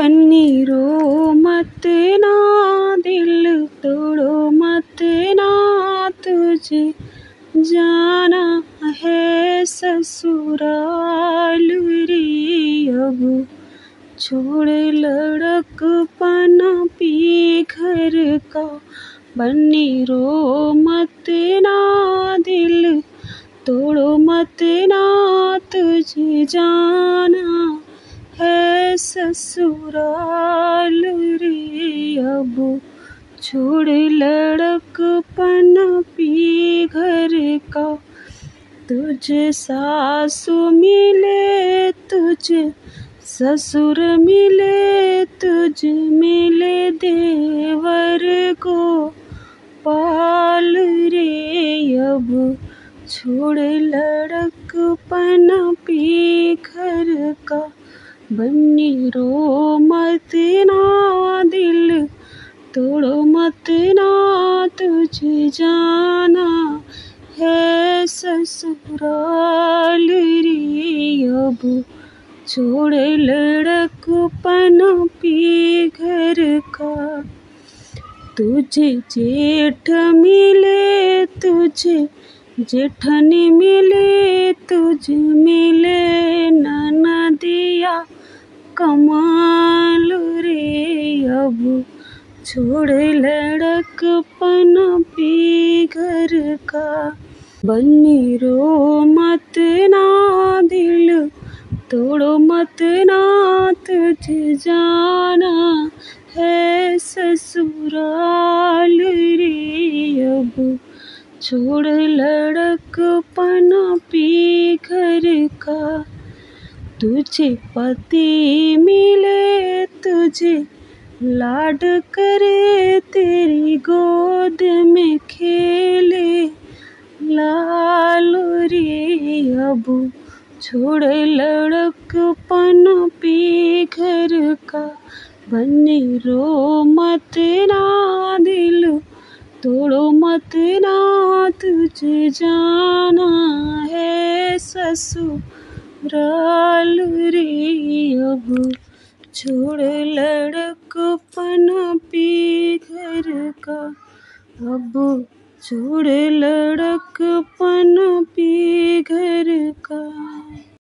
बन्नी रो मत ना, दिल तोड़ो मत ना, तुझे जाना है ससुराल रे। अब छोड़ लड़क पना पी घर का, बन्नी रो मत ना, दिल तोड़ो मत ना, तुझे जाना है ससुराल रे। अब छोड़ लड़क पना पी घर का, तुझे सासु मिले, तुझे ससुर मिले, तुझे मिले देवर को पाल रे। अब छोड़ लड़क पना पी घर का, बन्नी रो मत ना, दिल तोड़ो मत ना, तुझे जाना है ससुराल रे। अब छोड़ लड़क पना पी घर का, तुझे जेठ मिले, तुझे जेठन मिले, तुझे मिले ननदिया कमाल रे। अब छोड़ लड़क पना पी घर का, बन्नी रो मत ना, दिल तोड़ो मत ना, तुझे जाना है ससुराल रे। अब छोड़ लड़क पना पी घर का, तुझे पति मिले, तुझे लाड करे, तेरी गोद में खेले लाल रे। अब छोड़ लड़क पना पी घर का, बन्नी रो मत ना, दिल तोड़ो मत ना, तुझे जाना है ससुराल रे। अब छोड़ लड़क पना पी घर का, अब छोड़ लड़क पना पी घर का।